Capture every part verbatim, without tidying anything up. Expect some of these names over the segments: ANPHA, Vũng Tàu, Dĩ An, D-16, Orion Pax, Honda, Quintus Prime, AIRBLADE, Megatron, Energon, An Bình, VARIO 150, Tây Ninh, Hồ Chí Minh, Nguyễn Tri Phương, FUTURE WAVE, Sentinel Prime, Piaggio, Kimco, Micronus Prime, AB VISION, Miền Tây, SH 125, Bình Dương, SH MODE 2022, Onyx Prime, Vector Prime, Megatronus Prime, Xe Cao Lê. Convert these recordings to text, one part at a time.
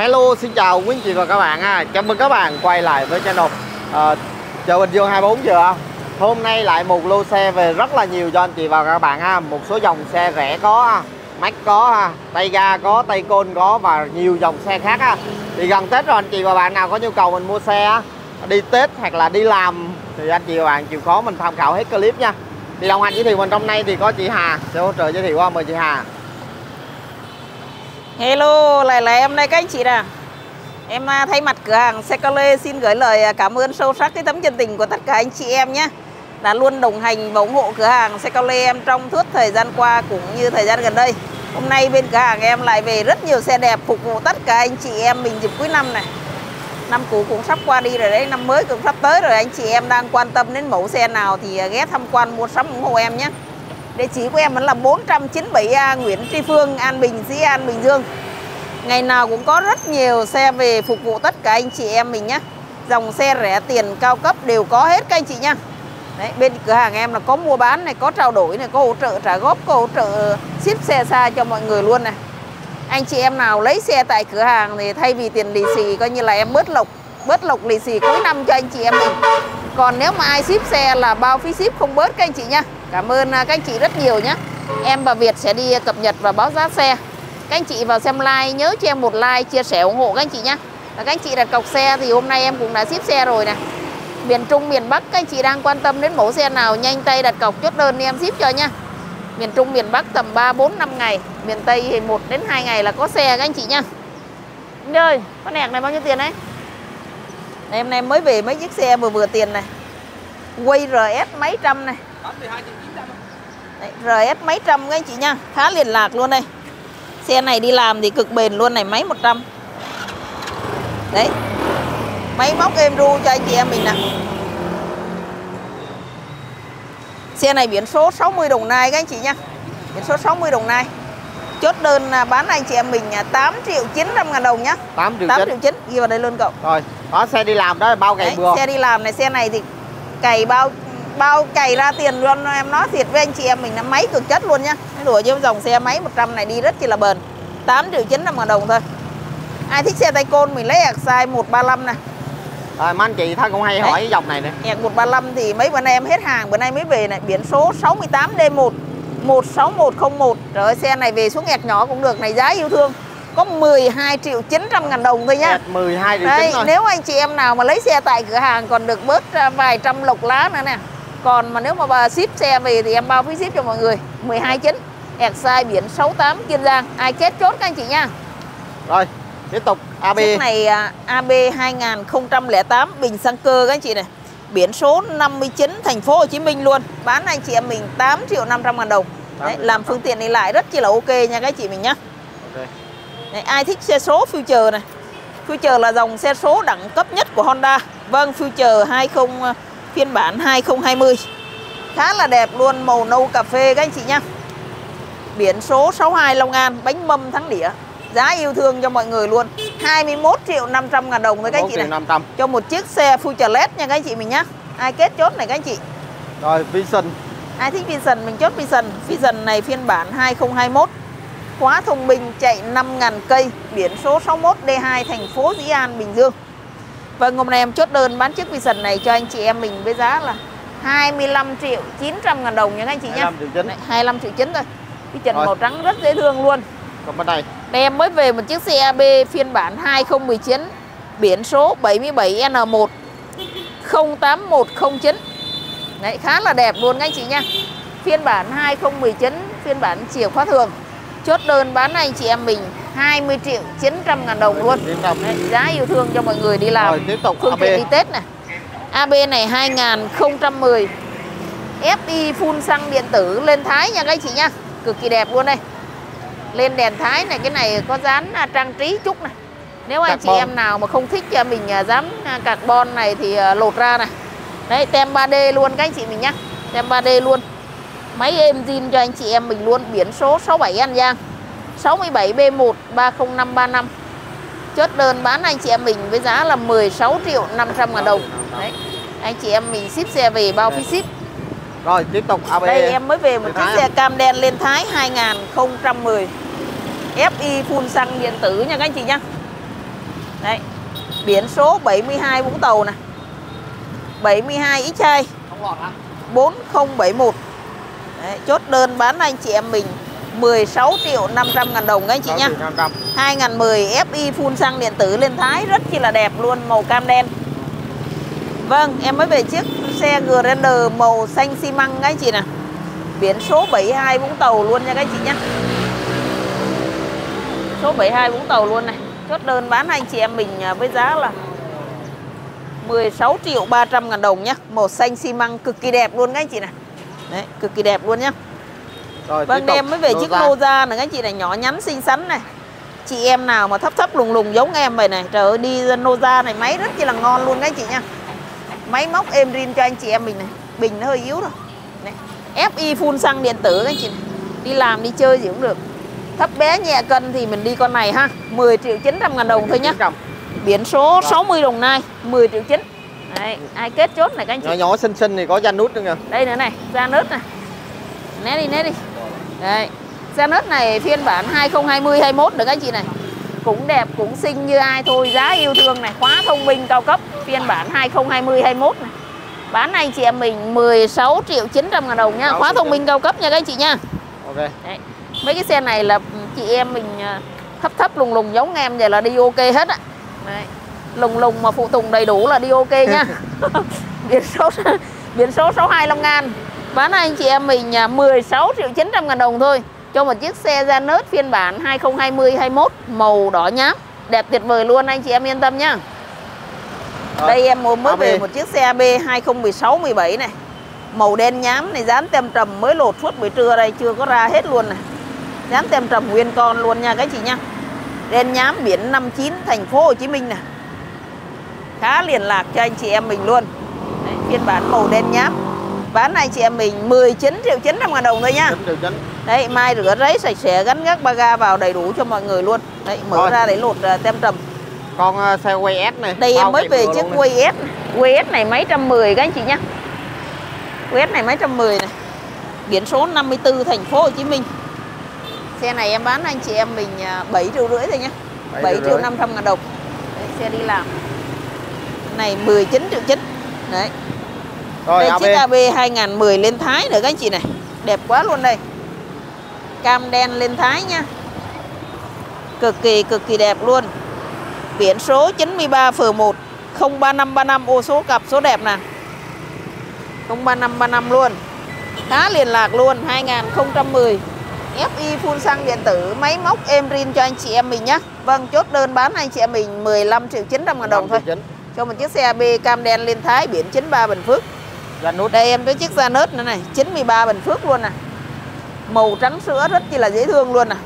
Hello, xin chào quý anh chị và các bạn ha. Chào mừng các bạn quay lại với channel uh, Chợ Bình Dương hai mươi bốn giờ. Hôm nay lại một lô xe về rất là nhiều cho anh chị và các bạn ha. Một số dòng xe rẻ có, mắc có ha, tay ga có, tay côn có và nhiều dòng xe khác ha. Thì gần Tết rồi, anh chị và bạn nào có nhu cầu mình mua xe đi Tết hoặc là đi làm thì anh chị và bạn chịu khó mình tham khảo hết clip nha. Thì đồng hành giới thiệu mình trong nay thì có chị Hà sẽ hỗ trợ giới thiệu qua. Mời chị Hà. Hello, lại là em đây các anh chị nè. Em thay mặt cửa hàng Xe Cao Lê xin gửi lời cảm ơn sâu sắc cái tấm chân tình của tất cả anh chị em nhé, đã luôn đồng hành và ủng hộ cửa hàng Xe Cao Lê em trong suốt thời gian qua cũng như thời gian gần đây. Hôm nay bên cửa hàng em lại về rất nhiều xe đẹp phục vụ tất cả anh chị em mình dịp cuối năm này. Năm cũ cũng sắp qua đi rồi đấy, năm mới cũng sắp tới rồi. Anh chị em đang quan tâm đến mẫu xe nào thì ghé tham quan mua sắm ủng hộ em nhé. Địa chỉ của em vẫn là bốn trăm chín mươi bảy A Nguyễn Tri Phương, An Bình, Dĩ An, Bình Dương. Ngày nào cũng có rất nhiều xe về phục vụ tất cả anh chị em mình nhé. Dòng xe rẻ tiền cao cấp đều có hết các anh chị nhé. Đấy, bên cửa hàng em là có mua bán này, có trao đổi này, có hỗ trợ trả góp, có hỗ trợ ship xe xa cho mọi người luôn này. Anh chị em nào lấy xe tại cửa hàng thì thay vì tiền lì xì coi như là em bớt lộc, bớt lộc lì xì cuối năm cho anh chị em mình. Còn nếu mà ai ship xe là bao phí ship không bớt các anh chị nhé. Cảm ơn các anh chị rất nhiều nhé. Em và Việt sẽ đi cập nhật và báo giá xe. Các anh chị vào xem like nhớ cho em một like, chia sẻ ủng hộ các anh chị nhé. Các anh chị đặt cọc xe thì hôm nay em cũng đã ship xe rồi nè. Miền Trung, miền Bắc các anh chị đang quan tâm đến mẫu xe nào nhanh tay đặt cọc chốt đơn thì em ship cho nha. Miền Trung, miền Bắc tầm ba, bốn, năm ngày. Miền Tây thì một đến hai ngày là có xe các anh chị nha. Anh ơi, con nẹt này bao nhiêu tiền đấy? Em em mới về mấy chiếc xe vừa vừa tiền này. Quay rờ ét mấy trăm này. Đấy, rờ ét mấy trăm các anh chị nha. Khá liền lạc luôn đây. Xe này đi làm thì cực bền luôn này. Máy một trăm. Đấy, máy móc êm ru cho anh chị em mình nè. Xe này biển số sáu mươi Đồng Nai các anh chị nha. Biển số sáu mươi Đồng Nai. Chốt đơn bán anh chị em mình tám triệu chín trăm ngàn đồng nhá. Tám triệu chín. Ghi vào đây luôn cậu. Rồi, có xe đi làm đó là bao cày bừa. Xe đi làm này, xe này thì cày bao bao cày ra tiền luôn, em nói thiệt với anh chị em mình là máy cực chất luôn nhá. Đùa chứ dòng xe máy một trăm này đi rất chỉ là bền. Tám triệu chín trăm ngàn đồng thôi. Ai thích xe tay côn mình lấy ạc size một ba lăm nè. À, mà anh chị thân cũng hay hỏi đấy, cái dòng này nè. Ạc một ba lăm thì mấy bữa nay em hết hàng, bữa nay mới về này. Biển số sáu mươi tám D một một sáu một không một. Trời ơi, xe này về xuống ạc nhỏ cũng được này, giá yêu thương. Có mười hai triệu chín trăm ngàn đồng thôi nhá. mười hai triệu chín thôi. Nếu anh chị em nào mà lấy xe tại cửa hàng còn được bớt vài trăm lộc lá nữa nè. Còn mà nếu mà bà ship xe về thì em bao phí ship cho mọi người. Mười hai chín. Ạc size biển sáu tám Kiên Giang. Ai kết chốt các anh chị nha. Rồi, tiếp tục a bê. Chiếc này a bê hai nghìn không trăm lẻ tám bình xăng cơ các anh chị này. Biển số năm mươi chín thành phố Hồ Chí Minh luôn. Bán anh chị em mình tám triệu năm trăm ngàn đồng. Đấy, làm phương tiện đi lại rất chỉ là ok nha các anh chị mình nhá. Okay. Đấy, ai thích xe số Future này. Future là dòng xe số đẳng cấp nhất của Honda. Vâng, Future hai mươi phiên bản hai không hai không. Khá là đẹp luôn, màu nâu cà phê các anh chị nhá. Biển số sáu mươi hai Long An, bánh mâm thắng đĩa. Giá yêu thương cho mọi người luôn. hai mươi mốt triệu năm trăm ngàn đồng với các anh chị này. năm trăm. Cho một chiếc xe Future led nha các anh chị mình nhá. Ai kết chốt này các anh chị. Rồi, Vision. Ai thích Vision mình chốt Vision. Vision này phiên bản hai không hai mốt. Khóa thông minh chạy năm nghìn cây. Biển số sáu mươi mốt D hai thành phố Dĩ An, Bình Dương. Vâng, hôm nay em chốt đơn bán chiếc Vision này cho anh chị em mình với giá là hai mươi lăm triệu chín trăm ngàn đồng nha các anh chị nhá. hai mươi lăm triệu chín thôi. Cái trần màu trắng rất dễ thương luôn. Còn bên này, đây em mới về một chiếc xe a bê phiên bản hai không một chín, biển số bảy mươi bảy N một không tám một không chín. Đấy, khá là đẹp luôn các anh chị nha. Phiên bản hai không một chín, phiên bản chìa khóa thường. Chốt đơn bán anh chị em mình hai mươi triệu chín trăm ngàn đồng luôn. Đấy, giá yêu thương cho mọi người đi làm. Rồi, tiếp tục phương tiện đi Tết này. a bê này hai nghìn không trăm mười. ép i full xăng điện tử lên Thái nha các anh chị nha. Cực kỳ đẹp luôn đây. Lên đèn Thái này, cái này có dán trang trí chút này. Nếu carbon, anh chị em nào mà không thích mình dán carbon này thì lột ra này. Đấy, tem ba D luôn các anh chị mình nhá. Tem ba D luôn. Máy êm zin cho anh chị em mình luôn. Biển số sáu mươi bảy An Giang, sáu mươi bảy B một ba không năm ba năm. Chốt đơn bán anh chị em mình với giá là mười sáu triệu năm trăm ngàn đồng. Đấy, anh chị em mình ship xe về bao phí ship. Rồi, tiếp tục a bê. Đây em mới về một chiếc xe cam đen lên Thái hai nghìn không trăm mười. ép i full xăng điện tử nha các anh chị nha. Đấy, biển số bảy mươi hai Vũng Tàu này, bảy mươi hai X hai bốn không bảy mốt. Đấy, chốt đơn bán anh chị em mình mười sáu triệu năm trăm ngàn đồng các anh chị nhá. Hai không một không ép i full xăng điện tử lên Thái rất chi là đẹp luôn, màu cam đen. Vâng, em mới về chiếc xe Grander màu xanh xi măng các anh chị nè, biển số bảy mươi hai Vũng Tàu luôn nha các anh chị nhá. Số bảy mươi hai Vũng Tàu luôn này. Chốt đơn bán anh chị em mình với giá là mười sáu triệu ba trăm ngàn đồng nhá. Màu xanh xi măng cực kỳ đẹp luôn các anh chị này. Đấy, cực kỳ đẹp luôn nhá. Rồi, vâng, em mới về chiếc Loza này các anh chị này, nhỏ nhắn xinh xắn này. Chị em nào mà thấp thấp lùng lùng giống em vậy này, trời ơi, đi Loza này máy rất chi là ngon luôn các anh chị nhá. Máy móc êm rin cho anh chị em mình này. Bình nó hơi yếu rồi. Đấy, ép i full xăng điện tử các anh chị này. Đi làm đi chơi gì cũng được. Thấp bé nhẹ cân thì mình đi con này ha, mười triệu chín trăm ngàn đồng thôi nhá. Biển số sáu mươi Đồng Nai, mười triệu chín. Đấy, ai kết chốt này các anh chị. Nhỏ nhỏ xinh xinh thì có da nút nữa nha. Đây nữa này, da nút này. Né đi, né đi. Đấy, da nút này phiên bản hai không hai không hai mốt được các anh chị này. Cũng đẹp, cũng xinh như ai thôi, giá yêu thương này, khóa thông minh cao cấp phiên bản hai không hai không hai mốt này. Bán anh chị em mình mười sáu triệu chín trăm ngàn đồng nhá, khóa thông minh cao cấp nha các anh chị nha. Ok. Đấy. Mấy cái xe này là chị em mình thấp thấp lùng lùng giống em vậy là đi ok hết ạ. Đấy, lùng lùng mà phụ tùng đầy đủ là đi ok nha. Biển số biển số sáu mươi hai Long An, bán anh chị em mình mười sáu triệu chín trăm ngàn đồng thôi cho một chiếc xe da nớt phiên bản hai không hai không hai mốt màu đỏ nhám, đẹp tuyệt vời luôn, anh chị em yên tâm nhá. À, đây em mới a bê. Về một chiếc xe a bê hai không một sáu mười bảy này, màu đen nhám này, dán tem trầm mới lột suốt buổi trưa đây, chưa có ra hết luôn này. Dán tem trầm nguyên con luôn nha các chị nha. Đen nhám, biển năm mươi chín, thành phố Hồ Chí Minh nè. Khá liền lạc cho anh chị em mình luôn. Đấy, phiên bản màu đen nhám. Bán này chị em mình mười chín triệu chín trăm ngàn đồng thôi nha. chín triệu chín. Đấy, mai rửa ráy sạch sẽ, gắn gác ba ga vào đầy đủ cho mọi người luôn. Đấy, mở rồi ra để lột uh, tem trầm. Con uh, xe Way S này. Đây em mới về chiếc Way S. Way S này máy một trăm mười các anh chị nha. Way S này máy một trăm mười này. Biển số năm mươi tư, thành phố Hồ Chí Minh. Xe này em bán anh chị em mình bảy triệu rưỡi thôi nhá, bảy triệu năm trăm ngàn đồng. Đấy, xe đi làm này mười chín triệu chín. Đấy. Rồi, đây, chiếc a bê hai không một không lên Thái nữa các anh chị này, đẹp quá luôn đây. Cam đen lên Thái nha, cực kỳ cực kỳ đẹp luôn. Biển số chín mươi ba F một không ba năm ba năm, ô số cặp số đẹp nè, không ba năm ba năm luôn, khá liền lạc luôn. Hai không một không ép i full xăng điện tử, máy móc êm rin cho anh chị em mình nhé. Vâng, chốt đơn bán anh chị em mình mười lăm triệu chín trăm ngàn đồng thôi cho một chiếc xe a bê cam đen lên Thái, biển chín mươi ba Bình Phước. Đây em có chiếc da nớt nữa này, chín mươi ba Bình Phước luôn nè, màu trắng sữa rất chi là dễ thương luôn nè,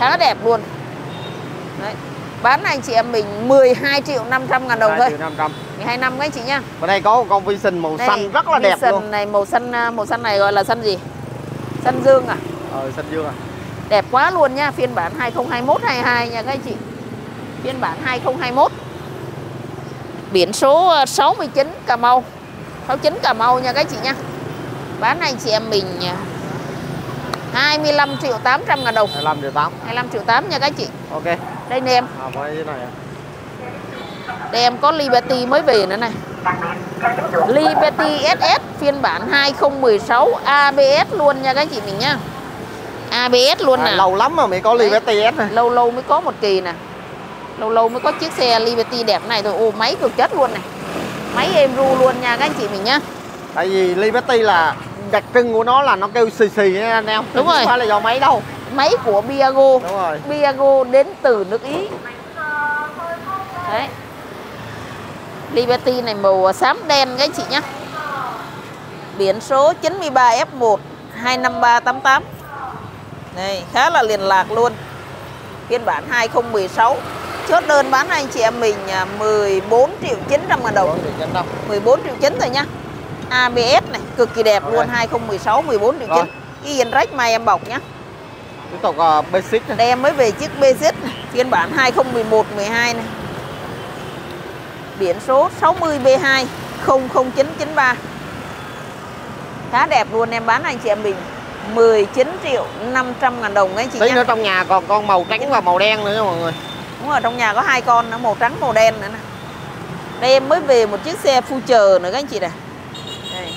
khá đẹp luôn. Đấy, bán anh chị em mình mười hai triệu năm trăm ngàn đồng thôi, mười hai năm các anh chị nhá. Và đây có một con Vision màu đây, xanh rất là Vision đẹp luôn này, màu xanh. Màu xanh này gọi là xanh gì? Xanh dương à? Ờ, xanh dương à. Đẹp quá luôn nha, phiên bản hai không hai mốt hai hai nha các anh chị. Phiên bản hai không hai mốt. Biển số sáu mươi chín Cà Mau. sáu mươi chín Cà Mau nha các anh chị nha. Bán anh chị em mình hai mươi lăm triệu tám trăm ngàn đồng. hai mươi lăm triệu tám. hai mươi lăm triệu tám nha các anh chị. Ok. Đây nè em. À, cái này à. Đây em có Liberty mới về nữa này. Liberty ét ét phiên bản hai không một sáu a bê ét luôn nha các anh chị mình nha. a bê ét luôn nè. À, lâu lắm mà mới có Liberty S này. Lâu lâu mới có một kỳ nè. Lâu lâu mới có chiếc xe Liberty đẹp này thôi. Ô, máy cực chất luôn này. Máy êm ru luôn nha các anh chị mình nhá. Tại vì Liberty là đặc trưng của nó là nó kêu xì xì nha anh em. Đúng rồi. Không phải là do máy đâu. Máy của Piaggio. Đúng rồi. Piaggio đến từ nước Ý. Đấy. Liberty này màu xám đen các anh chị nhá. Biển số chín mươi ba F một hai năm ba tám tám. Đây, khá là liền lạc luôn. Phiên bản hai không một sáu. Chốt đơn bán anh chị em mình mười bốn triệu chín trăm ngàn đồng. mười bốn triệu chín rồi nhá. a bê ét này cực kỳ đẹp. Okay, luôn. hai không một sáu mười bốn triệu chín. Cái dàn rách mai em bọc nhá. Tiếp tục uh, basic này. Đây em mới về chiếc basic phiên bản hai không một một mười hai này. Biển số sáu mươi B hai không không chín chín ba. Khá đẹp luôn, em bán anh chị em mình mười chín triệu năm trăm ngàn đồng các anh chị nhé. Tí nữa trong nhà còn con màu trắng và màu đen nữa nha mọi người. Đúng rồi, trong nhà có hai con, màu trắng màu đen nữa nè. Đây em mới về một chiếc xe Future nữa các anh chị nè. Đây,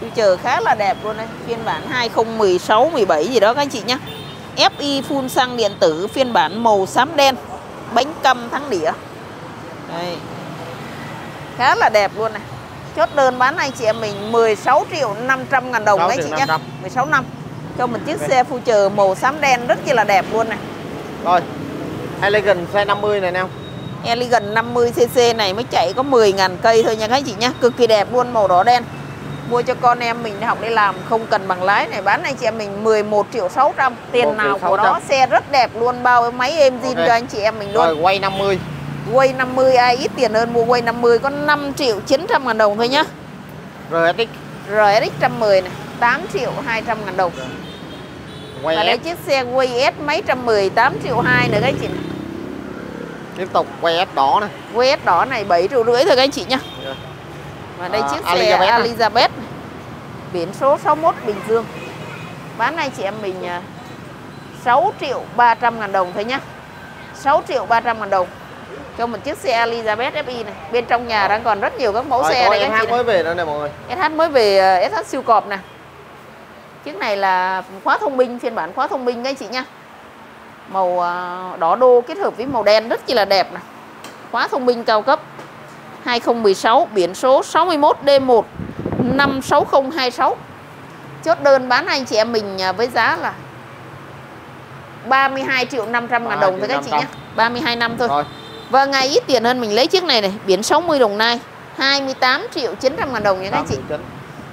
Future khá là đẹp luôn đây, phiên bản hai không một sáu mười bảy gì đó các anh chị nhé. ép i full xăng điện tử, phiên bản màu xám đen, bánh căm thắng đĩa. Đây, khá là đẹp luôn này. Chốt đơn bán anh chị em mình mười sáu triệu năm trăm ngàn đồng đấy chị nhé, mười sáu năm cho một chiếc okay. xe Future màu xám đen rất là đẹp luôn này. Rồi, Elegant xe năm mươi này nào. Elegant năm mươi xê xê này mới chạy có mười ngàn cây thôi nha các anh chị nhé, cực kỳ đẹp luôn, màu đỏ đen. Mua cho con em mình đi học đi làm không cần bằng lái này, bán anh chị em mình mười một triệu sáu trăm, tiền nào của đó, xe rất đẹp luôn, bao máy êm zin okay. cho anh chị em mình luôn. Rồi, quay năm mươi. Quay năm mươi, ai ít tiền hơn mua quay năm mươi có năm triệu chín trăm ngàn đồng thôi nhá. rờ ét ích rờ ét ích một trăm mười này, tám triệu hai trăm ngàn đồng. Quay và lấy chiếc xe quay S mấy một trăm mười, tám triệu hai nữa các anh chị. Tiếp tục quay S đỏ này. Quay S đỏ này bảy triệu rưỡi thôi các anh chị nhá. Và đây à, chiếc xe Elizabeth, Elizabeth này. Biển số sáu mốt Bình Dương. Bán anh chị em mình sáu triệu ba trăm ngàn đồng thôi nhá. sáu triệu ba trăm ngàn đồng cho một chiếc xe Elizabeth ép i này. Bên trong nhà đang còn rất nhiều các mẫu rồi, xe này các anh chị. ét hát mới về nữa này mọi người. ét hát mới về, ét hát siêu cọp này. Chiếc này là khóa thông minh, phiên bản khóa thông minh các anh chị nha. Màu đỏ đô kết hợp với màu đen rất là đẹp này. Khóa thông minh cao cấp hai không một sáu, biển số sáu mốt D một năm sáu không hai sáu. Chốt đơn bán anh chị em mình với giá là ba mươi hai triệu năm trăm ngàn đồng thôi các anh chị nhé. ba mươi hai năm thôi. Rồi. Và ngày ít tiền hơn mình lấy chiếc này này, biển sáu mươi Đồng Nai, hai mươi tám triệu chín trăm ngàn đồng nha các anh chị.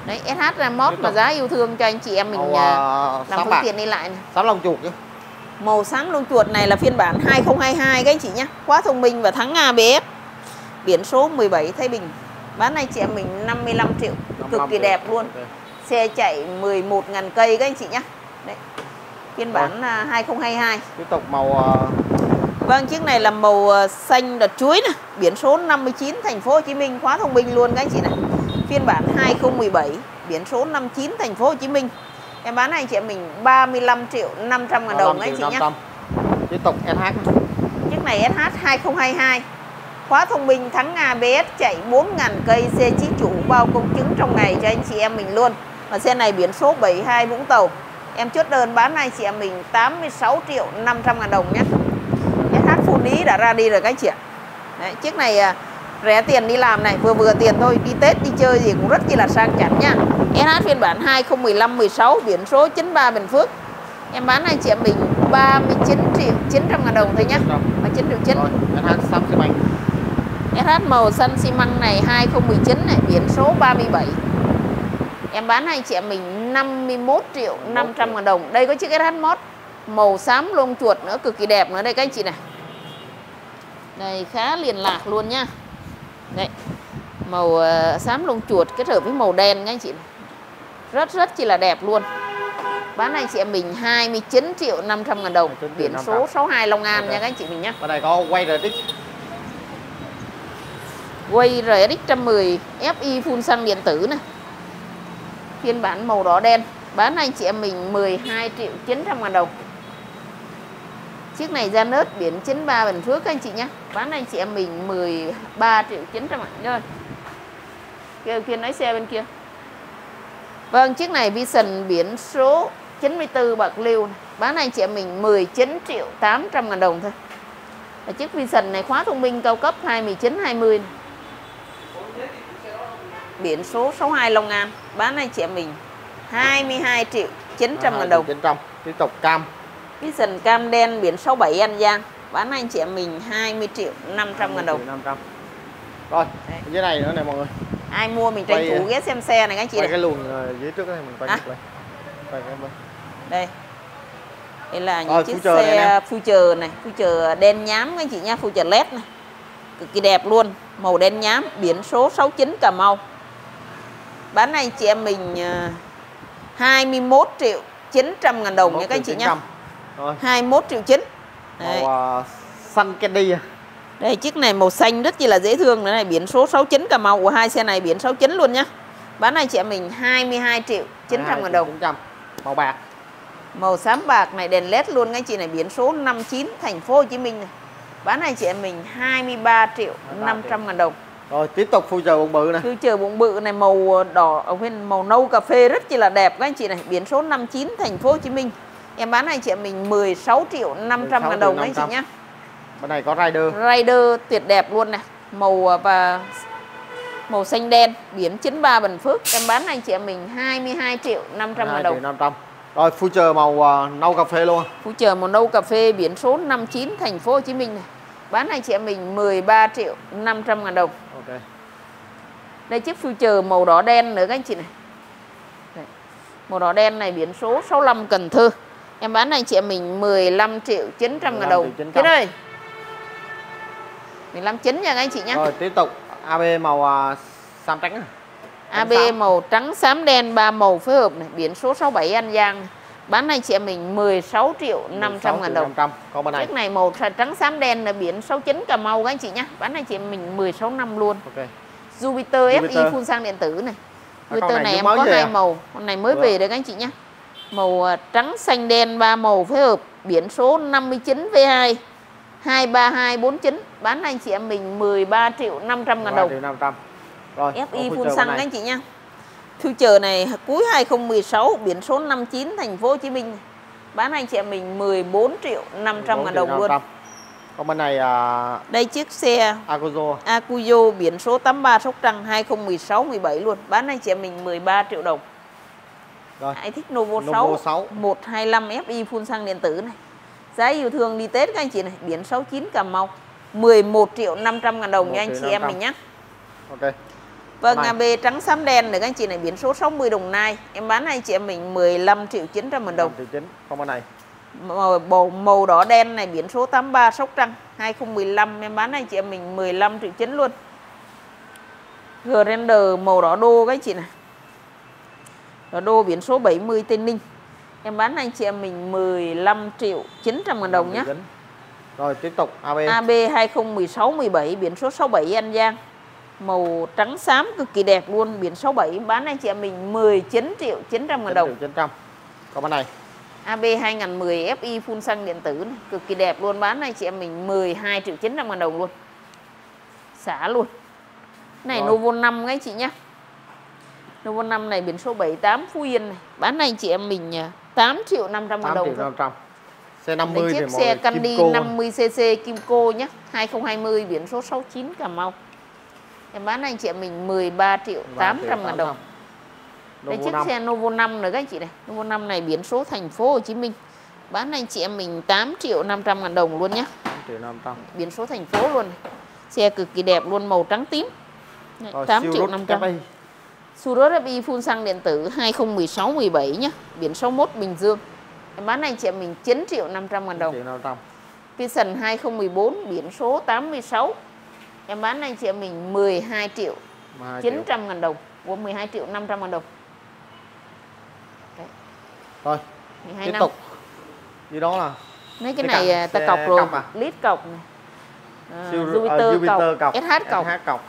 Đấy, ét hát Mode mà giá yêu thương cho anh chị em mình màu, uh, làm phương tiền đi lại này. Xám lông chuột chứ. Màu xám lông chuột này là phiên bản hai không hai hai các anh chị nhé. Quá thông minh và thắng a bê ét. Biển số mười bảy Thái Bình. Bán anh chị em mình năm mươi lăm triệu, cực kỳ đẹp luôn. Okay. Xe chạy mười một ngàn cây các anh chị nhé. Đấy. Phiên bản uh, hai không hai hai. Tiếp tục màu... Uh... Vâng, chiếc này là màu xanh đợt chuối này, biển số năm mươi chín thành phố Hồ Chí Minh, khóa thông minh luôn các anh chị này. Phiên bản hai không một bảy, biển số năm mươi chín thành phố Hồ Chí Minh. Em bán anh chị em mình ba mươi lăm triệu năm trăm ngàn đồng anh chị nhé. Tiếp tục ét hát. Chiếc này ét hát hai không hai hai. Khóa thông minh thắng a bê ét, chạy bốn ngàn cây, xe chính chủ bao công chứng trong ngày cho anh chị em mình luôn. Và xe này biển số bảy mươi hai Vũng Tàu. Em chốt đơn bán anh chị em mình tám mươi sáu triệu năm trăm ngàn đồng nhé. Phun ý đã ra đi rồi các anh chị ạ. Đấy, chiếc này à, rẻ tiền đi làm này, vừa vừa tiền thôi, đi Tết đi chơi gì cũng rất là sang chảnh nha. ét hát phiên bản hai không một năm mười sáu, biển số chín ba Bình Phước. Em bán anh chị em mình ba mươi chín triệu chín trăm ngàn đồng thôi nhá. ba mươi chín triệu chín. ét hát xăm xi măng. ét hát màu xanh xi măng này hai không một chín này, biển số ba mươi bảy. Em bán anh chị em mình năm mươi mốt triệu năm trăm ngàn đồng. Đây có chiếc ét hát Mode màu xám lông chuột nữa, cực kỳ đẹp nữa đây các anh chị này. Đây, khá liền lạc luôn nha. Đấy, màu uh, xám lông chuột kết hợp với màu đen nha anh chị. Rất rất chỉ là đẹp luôn. Bán anh chị em mình hai mươi chín triệu năm trăm ngàn đồng, biển số sáu mươi hai Long An okay. nha các anh chị mình nhé. Ở đây có quay rờ ét ích. Quay rờ ét ích một trăm mười ép i full xăng điện tử này. Phiên bản màu đỏ đen, bán anh chị em mình mười hai triệu chín trăm ngàn đồng. Chiếc này ra nớt, biển chín ba Bình Phước các anh chị nhé. Bán anh chị em mình mười ba triệu chín trăm ngàn đồng. Kêu kia nói xe bên kia. Vâng, chiếc này Vision biển số chín mươi tư Bạc Liêu. Bán anh chị em mình mười chín triệu tám trăm ngàn đồng thôi. Và chiếc Vision này khóa thông minh cao cấp hai mươi chín hai mươi. Biển số sáu mươi hai Long An. Bán anh chị em mình hai mươi hai triệu chín trăm ngàn đồng. chín trăm. Tiếp tục cam. Vision cam đen biển sáu mươi bảy An Giang. Bán anh chị em mình hai mươi triệu năm trăm ngàn đồng. năm trăm. Rồi, đấy. Dưới này nữa này mọi người. Ai mua mình tranh thủ ghé xem xe này các anh chị. Quay này. Cái luồng dưới trước này mình quay à. Quay cái bên. Đây. Đây là những rồi, chiếc Future xe này Future này, Future đen nhám các anh chị nha, Future led này. Cực kỳ đẹp luôn, màu đen nhám, biển số sáu mươi chín Cà Mau. Bán anh chị em mình hai mươi mốt triệu chín trăm ngàn đồng nha các anh chị nha. Rồi. hai mươi mốt triệu chín. Màu uh, xanh candy à. Đây, chiếc này màu xanh rất là dễ thương nữa này, biển số sáu mươi chín Cà Mau, của hai xe này biển sáu mươi chín luôn nhá. Bán anh chị em mình hai mươi hai triệu chín trăm ngàn đồng. chín trăm. Màu bạc. Màu xám bạc này, đèn led luôn các anh chị này, biển số năm mươi chín thành phố Hồ Chí Minh này. Bán này chị em mình hai mươi ba triệu năm trăm ngàn đồng. Rồi tiếp tục future bụng bự này. Future bụng bự này màu đỏ, màu nâu cà phê rất chỉ là đẹp các anh chị này. Biển số năm chín thành phố Hồ Chí Minh. Em bán này chị em mình mười sáu triệu năm trăm ngàn đồng anh chị nhá. Bên này có rider. Rider tuyệt đẹp luôn này. Màu và màu xanh đen, biển chín ba Bình Phước. Em bán này chị em mình hai mươi hai triệu năm trăm ngàn đồng. hai mươi hai triệu năm trăm. Rồi future màu uh, nâu cà phê luôn. Future màu nâu cà phê biển số năm chín thành phố Hồ Chí Minh này. Bán này chị em mình mười ba triệu năm trăm ngàn đồng. Ok. Đây chiếc future màu đỏ đen nữa các anh chị này. Đây. Màu đỏ đen này biển số sáu mươi lăm Cần Thơ. Em bán này chị em mình mười lăm triệu chín trăm ngàn đồng. Chín ơi. mười lăm chín nha các anh chị nhé. Rồi tiếp tục a bê màu uh, xám trắng. a bê xám. Màu trắng xám đen ba màu phối hợp này, biển số sáu mươi bảy An Giang. Bán này chị em mình mười sáu triệu năm trăm ngàn đồng. Còn bên này. Chiếc này màu trắng xám đen là biển sáu mươi chín Cà Mau các anh chị nhá. Bán này chị em mình mười sáu năm luôn. Ok. Jupiter, Jupiter ép i full xăng điện tử này. Jupiter này, này em có hai à? màu, con này mới về đấy các anh chị nhá. Màu trắng xanh đen ba màu phối hợp, biển số năm mươi chín V hai hai ba hai bốn chín. Bán này chị em mình mười ba triệu năm trăm ngàn đồng. mười ba triệu năm trăm. Rồi. ép i full xăng các anh chị nhá. Future này cuối hai không một sáu biển số năm chín thành phố Hồ Chí Minh. Bán anh chị em mình mười bốn triệu năm trăm ngàn đồng luôn. Còn bên này à... đây chiếc xe Acuzo. Acuzo biển số tám ba Sóc Trăng hai không một sáu mười bảy luôn. Bán anh chị em mình mười ba triệu đồng. Rồi. Ai thích Novo, Novo sáu, sáu một hai lăm ép i full xăng điện tử này. Giá yêu thương đi Tết các anh chị này, biển sáu mươi chín Cà Mau mười một triệu năm trăm ngàn đồng nha anh chị em mình nhé. Ok. Vâng, a bê trắng xám đen này các anh chị này, biển số sáu mươi Đồng Nai. Em bán này chị em mình mười lăm triệu chín trăm ngàn đồng. mười lăm triệu chín trăm ngàn, không có này. Màu, màu đỏ đen này, biển số tám ba Sóc Trăng hai không một năm. Em bán này chị em mình mười lăm triệu chín trăm ngàn luôn. Grander màu đỏ đô các anh chị này. Đỏ đô biển số bảy mươi Tây Ninh. Em bán này chị em mình mười lăm triệu chín trăm ngàn đồng nhé. Rồi tiếp tục a bê. a bê hai không một sáu mười bảy, biển số sáu mươi bảy An Giang. Màu trắng xám cực kỳ đẹp luôn, biển sáu mươi bảy. Bán anh chị em mình mười chín triệu chín trăm ngàn đồng. chín triệu chín trăm. Còn bán này a bê hai không một không ép i full xăng điện tử này, cực kỳ đẹp luôn. Bán anh chị em mình mười hai triệu chín trăm ngàn đồng luôn. Xả luôn. Này rồi. Novo năm các anh chị nhé. Novo năm này biển số bảy tám Phú Yên này. Bán anh chị em mình tám triệu năm trăm ngàn đồng. tám triệu năm trăm. Xe năm mươi thì mọi xe Candy năm mươi cc Kimco nhé. hai không hai không biển số sáu mươi chín Cà Mau. Em bán anh chị em mình mười ba triệu tám trăm ngàn đồng. Đây chiếc xe Novo năm nữa các anh chị này. Novo năm này biển số thành phố Hồ Chí Minh. Bán anh chị em mình tám triệu năm trăm ngàn đồng luôn nhé. tám triệu năm trăm. Biển số thành phố luôn. Xe cực kỳ đẹp luôn, màu trắng tím. tám triệu năm trăm. Surus ép i full xăng điện tử hai không một sáu mười bảy nhé. Biển sáu mươi mốt Bình Dương. Em bán anh chị em mình chín triệu năm trăm ngàn đồng. chín triệu năm trăm. Vision hai không một bốn biển số tám mươi sáu. Em bán anh chị em mình mười hai triệu chín trăm ngàn đồng, mười hai triệu năm trăm ngàn đồng. Đấy. Rồi, tiếp tục. Như đó là mấy cái này cặp, ta cọc rồi, à? Lít cọc này. À, Siêu, Jupiter, uh, Jupiter cọc, cọc, ét hát cọc. ét hát cọc.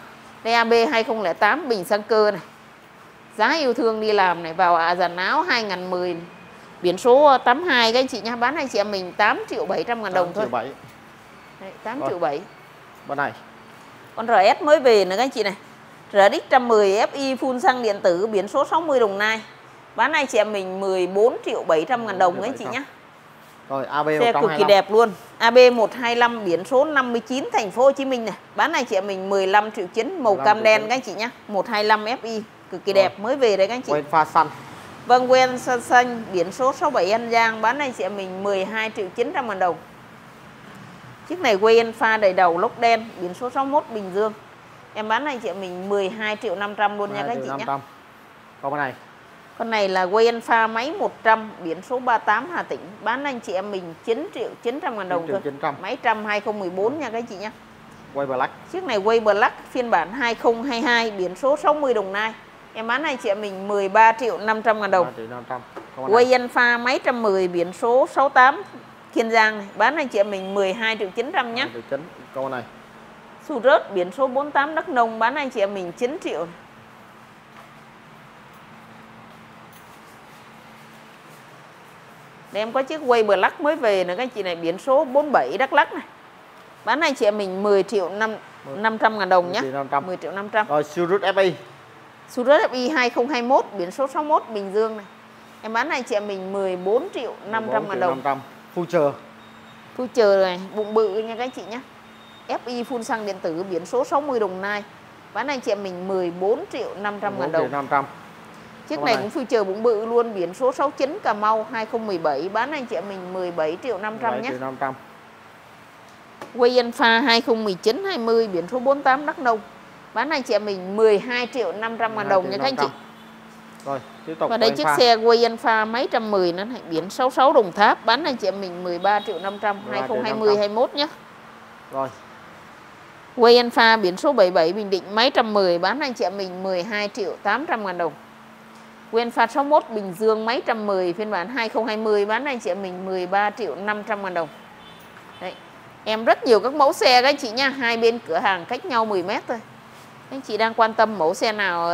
Đây a bê hai không không tám bình xăng cơ này. Giá yêu thương đi làm này, vào à, dàn áo hai không một không này. Biển số tám mươi hai các anh chị nha. Bán anh chị em mình tám triệu bảy trăm ngàn đồng thôi. tám triệu bảy. Đấy, tám triệu bảy. Bên này con rờ ét mới về nữa các anh chị này. rờ ét một trăm mười ép i full xăng điện tử biển số sáu mươi Đồng Nai. Bán anh chị em mình mười bốn triệu bảy trăm ngàn đồng các anh chị nhé. Rồi a bê xe cực kỳ đẹp luôn. a bê một hai lăm biển số năm mươi chín thành phố Hồ Chí Minh này. Bán anh chị em mình mười lăm triệu chín trăm ngàn màu cam đen các anh chị nhé. một hai lăm ép i cực kỳ đẹp mới về đấy các anh chị. Quen pha xanh. Vâng, quen xanh biển số sáu mươi bảy An Giang. Bán anh chị em mình mười hai triệu chín trăm ngàn đồng. Chiếc này quay ANPHA đầy đầu lốc đen, biển số sáu mươi mốt Bình Dương. Em bán anh chị mình mười hai triệu năm trăm luôn nha các anh chị nhé. Con này. Con này là quay ANPHA máy một trăm, biển số ba mươi tám Hà Tĩnh. Bán anh chị em mình chín triệu chín trăm ngàn đồng thôi. chín triệu chín trăm. Máy trăm hai không một bốn nha các anh chị nhé. Quay Black. Chiếc này quay Black phiên bản hai không hai hai, biển số sáu mươi Đồng Nai. Em bán anh chị em mình mười ba triệu năm trăm ngàn đồng. mười ba triệu năm trăm. Quay ANPHA máy một trăm mười biển số sáu mươi tám Kiên Giang này. Bán anh chị em mình mười hai triệu chín trăm nhé. mười hai triệu chín trăm. Câu này Surus biển số bốn mươi tám Đắk Nông. Bán anh chị em mình chín triệu. Đây em có chiếc Way Black mới về này các anh chị này. Biển số bốn mươi bảy Đắk Lắk này. Bán này chị em mình mười triệu năm trăm ngàn đồng nhé. mười triệu năm trăm. Rồi Surus ép i. Surus ép i hai không hai mốt biển số sáu mốt Bình Dương này. Em bán này chị em mình mười bốn triệu năm trăm ngàn đồng. năm trăm. Future. Future này, bụng bự nha các chị nhé. ép i full xăng điện tử biển số sáu mươi Đồng Nai. Bán này chị em mình mười bốn triệu năm trăm ngàn đồng. mười bốn triệu năm trăm. Chiếc này cũng Future bụng bự luôn, biển số sáu chín Cà Mau hai không một bảy. Bán anh chị em mình mười bảy triệu năm trăm nhé. Way Anpha hai không một chín hai mươi biển số bốn tám Đắk Nông. Bán anh chị em mình mười hai triệu năm trăm ngàn đồng nha các anh chị. Rồi, tiếp tục. Và đây chiếc xe Way Anpha mấy trăm mười nó biển sáu sáu Đồng Tháp. Bán anh chị em mình mười ba triệu năm trăm hai không hai không hai mốt nhé. Rồi. Way Anpha biển số bảy bảy Bình Định mấy trăm mười. Bán anh chị em mình mười hai triệu tám trăm ngàn đồng. Nguyên phạt sáu mốt Bình Dương máy một trăm mười phiên bản hai không hai không bán anh chị em mình mười ba triệu năm trăm ngàn đồng. Đấy. Em rất nhiều các mẫu xe các anh chị nha, hai bên cửa hàng cách nhau mười mét thôi. Anh chị đang quan tâm mẫu xe nào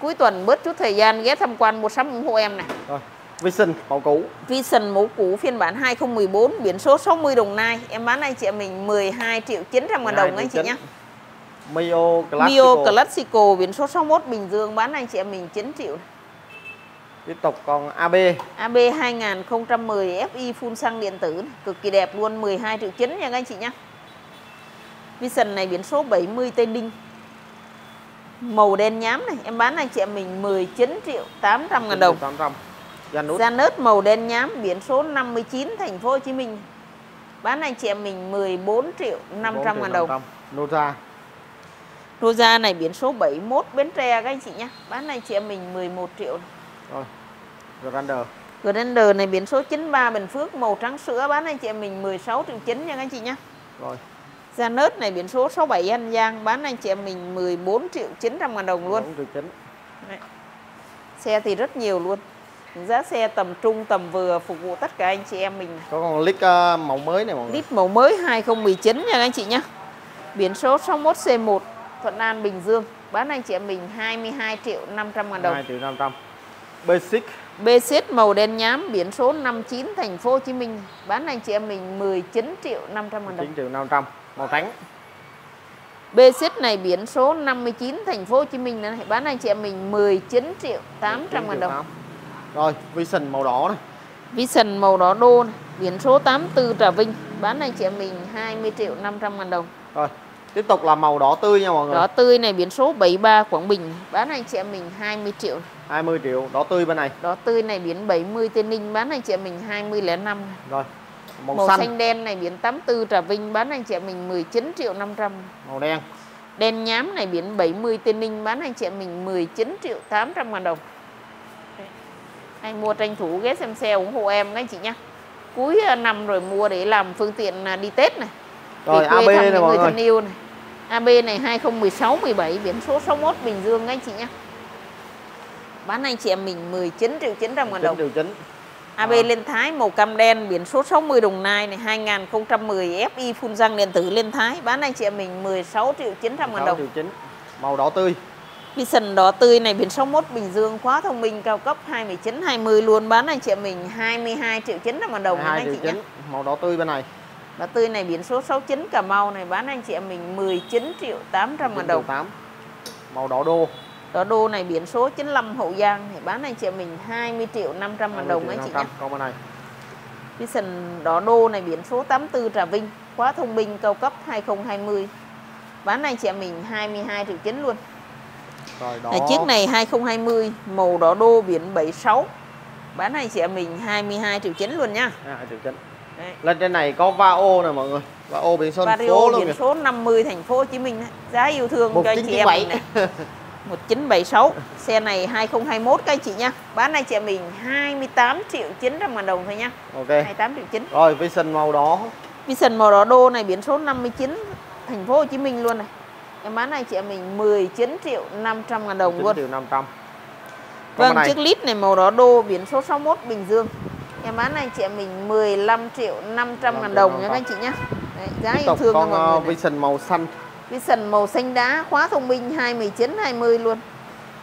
cuối tuần bớt chút thời gian ghé tham quan mua sắm ủng hộ em này. Rồi, Vision mẫu cũ. Vision mẫu cũ phiên bản hai không một bốn biển số sáu mươi Đồng Nai, em bán anh chị em mình mười hai triệu chín trăm ngàn đồng anh chị nhé. Mio Classico. Mio Classico biển số sáu mốt Bình Dương bán anh chị em mình chín triệu. Tiếp tục còn a bê. a bê hai không một không ép i full xăng điện tử này, cực kỳ đẹp luôn, mười hai triệu chín nha các anh chị nhé. Vision này biển số bảy mươi Tây Ninh. Màu đen nhám này, em bán anh chị em mình mười chín triệu tám trăm ngàn đồng. Janus màu đen nhám biển số năm mươi chín thành phố Hồ Chí Minh. Bán anh chị em mình mười bốn triệu năm trăm ngàn đồng. Nora. Rosa này biển số bảy mốt Bến Tre các anh chị nhé. Bán anh chị em mình mười một triệu. Rồi. Grander. Grander này biển số chín ba Bình Phước màu trắng sữa bán anh chị em mình mười sáu triệu chín nha các anh chị nhé. Rồi. Zanus này biển số sáu bảy An Giang bán anh chị em mình mười bốn triệu chín trăm ngàn đồng luôn. mười bốn triệu chín. Xe thì rất nhiều luôn. Giá xe tầm trung tầm vừa phục vụ tất cả anh chị em mình. Có con lít uh, màu mới này mọi người. Lít màu mới hai không một chín nha các anh chị nhé. Biển số sáu mốt C một Thuận An Bình Dương bán anh chị em mình hai mươi hai triệu năm trăm ngàn đồng. hai triệu năm trăm. Basic. Basic màu đen nhám biển số năm mươi chín thành phố Hồ Chí Minh bán anh chị em mình mười chín triệu năm trăm ngàn đồng. mười chín triệu năm trăm màu trắng. Basic này biển số năm mươi chín thành phố Hồ Chí Minh này bán anh chị em mình mười chín triệu tám trăm ngàn đồng. Rồi, Vision màu đỏ này. Vision màu đỏ đô này, biển số tám mươi tư Trà Vinh bán anh chị em mình hai mươi triệu năm trăm ngàn đồng. Rồi, tiếp tục là màu đỏ tươi nha mọi người. Đỏ tươi này biển số bảy ba Quảng Bình bán anh chị em mình hai mươi triệu. hai mươi triệu đỏ tươi bên này. Đỏ tươi này biển bảy mươi Tây Ninh bán anh chị em mình hai mươi lẻ năm. Rồi. Màu, màu xanh. Xanh đen này biển tám mươi tư Trà Vinh bán anh chị em mình mười chín triệu năm trăm. Màu đen. Đen nhám này biển bảy mươi Tây Ninh bán anh chị em mình mười chín triệu tám trăm ngàn đồng. Ai mua tranh thủ ghé xem xe ủng hộ em các anh chị nhé. Cuối năm rồi mua để làm phương tiện đi Tết này. Rồi a bê này mọi người. Thân yêu này. a bê này hai không một sáu mười bảy biển số sáu mốt Bình Dương các anh chị nhé. Bán anh chị em mình mười chín triệu chín trăm ngàn đồng. mười chín triệu chín. a bê à. Lên Thái màu cam đen biển số sáu mươi Đồng Nai này hai không một không ép i phun xăng điện tử lên Thái bán anh chị em mình mười sáu triệu chín trăm ngàn đồng. mười sáu triệu chín. Màu đỏ tươi. Vision đỏ tươi này biển sáu mốt Bình Dương khóa thông minh cao cấp hai mươi chín hai mươi luôn bán anh chị em mình hai mươi hai triệu chín trăm ngàn đồng anh chị nhé. Màu đỏ tươi bên này. Đỏ tươi này biển số sáu chín Cà Mau này bán anh chị em mình mười chín triệu tám trăm ngàn đồng. tám. Màu đỏ đô. Đỏ đô này biển số chín mươi lăm Hậu Giang thì bán anh chị em mình hai mươi triệu năm trăm ngàn đồng anh chị nhé. Vision đỏ đô này biển số tám mươi tư Trà Vinh khóa thông minh cao cấp hai không hai không bán anh chị em mình hai mươi hai triệu chín luôn. Rồi, đó. Này, chiếc này hai không hai không màu đỏ đô biển bảy sáu bán anh chị em mình hai mươi hai triệu chín luôn nha. hai mươi hai triệu chín. Đấy. Lên trên này có vê a o này mọi người. vê a o biển số VARIO biển số năm mươi thành phố Hồ Chí Minh giá yêu thương một, cho anh chị em mình này. một chín bảy sáu. Xe này hai không hai mốt các anh chị nha. Bán anh chị em mình hai mươi tám triệu chín trăm ngàn đồng thôi nha. Ok. hai mươi tám triệu chín. Rồi Vision màu đỏ. Vision màu đỏ đô này biển số năm mươi chín thành phố Hồ Chí Minh luôn này. Em bán anh chị em mình mười chín triệu năm trăm ngàn đồng luôn. mười chín triệu năm trăm. Vâng, chiếc lít này màu đỏ đô biển số sáu mốt Bình Dương. Em bán anh chị em mình mười lăm triệu năm trăm ngàn đồng nha các anh chị nhé. Đấy, giá yêu thương cho mọi người. Vision màu xanh. Vision màu xanh đá khóa thông minh hai mươi chín hai mươi luôn.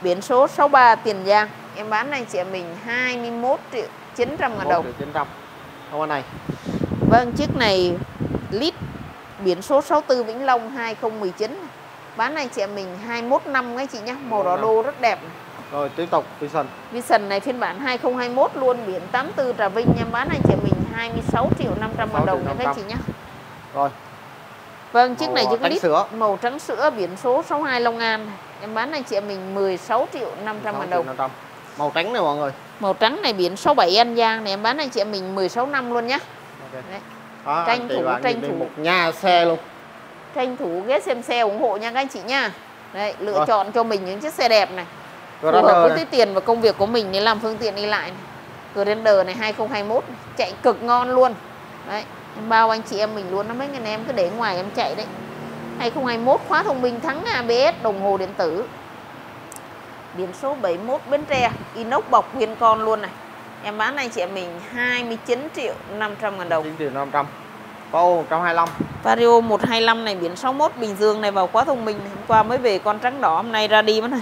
Biển số sáu ba Tiền Giang. Em bán anh chị em mình hai mươi mốt triệu chín trăm ngàn đồng. hai mươi mốt triệu chín trăm. Không, con này. Vâng, chiếc này lít biển số sáu tư Vĩnh Long hai không một chín. Bán anh chị mình hai mươi mốt năm các chị nhá, màu đỏ đô rất đẹp. Rồi tiếp tục Vision. Vision này phiên bản hai không hai mốt luôn, biển tám tư Trà Vinh nha, bán anh chị mình hai mươi sáu triệu năm trăm đồng, đồng nha các chị nhá. Rồi. Vâng, chiếc màu này chiếc lít sữa, màu trắng sữa, biển số sáu hai Long An. Em bán anh chị mình mười sáu triệu năm trăm đồng. năm trăm. Màu trắng này mọi người. Màu trắng này biển sáu bảy An Giang này, em bán anh chị mình mười sáu năm luôn nhá. Okay. Đó, tranh thủ tranh thủ một nhà xe luôn. Tranh thủ ghé xem xe ủng hộ nha các anh chị nha. Đấy, lựa rồi. Chọn cho mình những chiếc xe đẹp này. Phù hợp với túi tiền và công việc của mình để làm phương tiện đi lại. Grander này hai không hai mốt này, chạy cực ngon luôn. Đấy, em bao anh chị em mình luôn đó, mấy anh em cứ để ngoài em chạy đấy. hai không hai mốt khóa thông minh, thắng a bê ét, đồng hồ điện tử. Biển số bảy mốt Bến Tre, inox bọc nguyên con luôn này. Em bán anh chị em mình hai mươi chín triệu năm trăm ngàn đồng. chín triệu năm trăm. Vario một trăm hai mươi lăm. Vario một hai năm này biển sáu mốt Bình Dương này, vào khóa thông minh, hôm qua mới về con trắng đỏ, hôm nay ra đi mất này.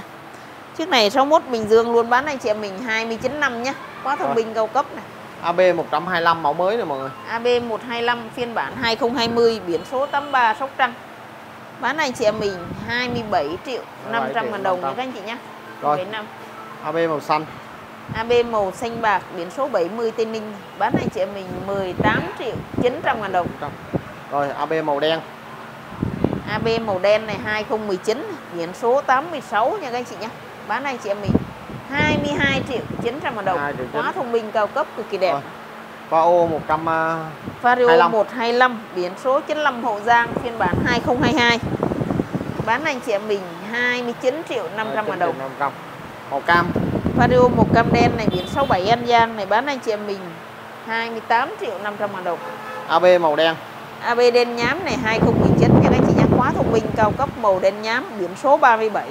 Chiếc này sáu mốt Bình Dương luôn, bán anh chị em mình hai mươi chín năm nhá. Khóa thông minh cao cấp này. a bê một trăm hai mươi lăm mẫu mới này mọi người. a bê một trăm hai mươi lăm phiên bản hai không hai không biển số tám ba Sóc Trăng. Bán anh chị em mình hai mươi bảy triệu năm trăm ngàn đồng nha các anh chị nhá. Rồi. a bê màu xanh. a bê màu xanh bạc biển số bảy mươi Tây Ninh, bán anh chị em mình mười tám triệu chín trăm ngàn đồng. Rồi a bê màu đen. a bê màu đen này hai không một chín biển số tám mươi sáu nha các anh chị nhé. Bán anh chị em mình hai mươi hai triệu chín trăm ngàn đồng. Khóa thông minh cao cấp cực kỳ đẹp. Vario một trăm hai mươi lăm biển số chín mươi lăm Hậu Giang phiên bản hai không hai hai. Bán anh chị em mình hai mươi chín triệu năm trăm ngàn đồng. Màu cam. Vario màu cam đen này biển sáu bảy An Giang này, bán anh chị em mình hai mươi tám triệu năm trăm ngàn đồng. a bê màu đen. a bê đen nhám này hai không một chín nha các chị nhá, khóa thông minh cao cấp màu đen nhám biển số ba mươi bảy.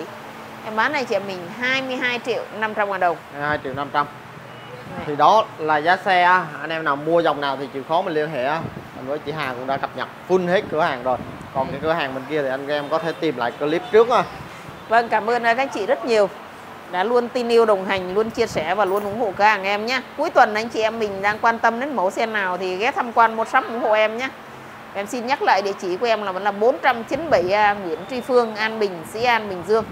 Em bán này chị em mình hai mươi hai triệu năm trăm ngàn đồng. hai mươi hai triệu năm trăm. Thì đó là giá xe, anh em nào mua dòng nào thì chịu khó mình liên hệ, mình với chị Hà cũng đã cập nhật full hết cửa hàng rồi. Còn cái cửa hàng bên kia thì anh em có thể tìm lại clip trước. Vâng, cảm ơn các anh chị rất nhiều, đã luôn tin yêu đồng hành, luôn chia sẻ và luôn ủng hộ cửa hàng em nhé. Cuối tuần anh chị em mình đang quan tâm đến mẫu xe nào thì ghé tham quan mua sắm ủng hộ em nhé. Em xin nhắc lại địa chỉ của em là vẫn là bốn trăm chín mươi bảy A Nguyễn Tri Phương, An Bình, Dĩ An, Bình Dương.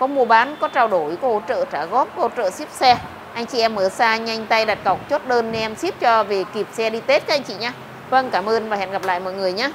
Có mua bán, có trao đổi, có hỗ trợ trả góp, có hỗ trợ ship xe. Anh chị em ở xa nhanh tay đặt cọc chốt đơn em ship cho về kịp xe đi Tết các anh chị nhé. Vâng, cảm ơn và hẹn gặp lại mọi người nhé.